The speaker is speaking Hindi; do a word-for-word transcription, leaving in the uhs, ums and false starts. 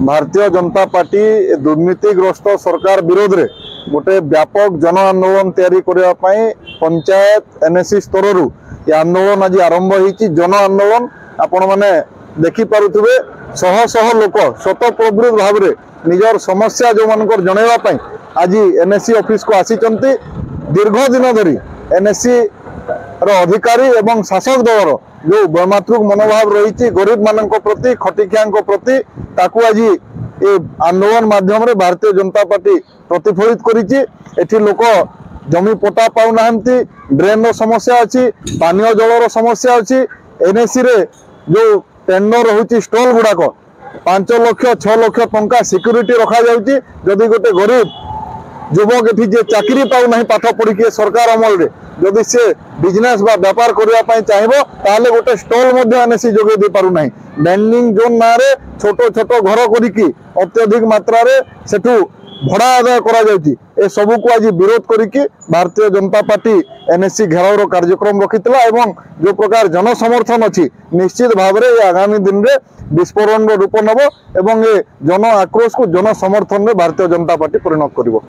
भारतीय जनता पार्टी दुर्नीतिग्रस्त सरकार विरोध रे गोटे व्यापक जन आंदोलन तैयारी करबा पई पंचायत एन एस सी स्तर रु या आंदोलन आज आरंभ होईची। जन आंदोलन आपण माने देखि पारुथबे सह सह लोक शतप्रवृत्त भाव रे निजर समस्या जो मानकर जणैबा पई आज एन एस सी ऑफिस को आसीचंती। दीर्घ दिन धरी एन एस सी रो अधिकारी एवं शासक दल रो जो ब्रह्मात्मक मनोभाव रही गरीब मान प्रति खटिकिया प्रति ताकू आज ये आंदोलन माध्यम रे भारतीय जनता पार्टी प्रतिफलित करी। लोक जमी पटा पाऊना, ड्रेन रो समस्या अच्छी, पानी जल रो समस्या अच्छी। एनएससी रे जो टेंडर होची स्टॉल गुड़ाक पांच लक्ष छह लक्ष टंका सिक्यूरीटी रखा जाउची। जदि गोटे गरीब युवक एठी जे चाकरी पाऊना पाठ पढ़ी सरकार अमल रे जदि से बिजनेस बा व्यापार करने चाहिए ताले गोटे स्टॉल एनएससी जोगे दे पारु नहीं। लैंडिंग जोन ना रे छोट छोट घर करिकी अत्यधिक मात्रा रे सेठू भड़ा आदाय करा जाउची। ए सब को आज विरोध करिकी भारतीय जनता पार्टी एनएससी घेराव रो कार्यक्रम रखितला एवं जो प्रकार जन समर्थन अछि निश्चित भाव रे आगामी दिन रे विस्फोरण रो रूप नबो एवं ए जन आक्रोश को जन समर्थन रे भारतीय जनता पार्टी परिणत करिवो।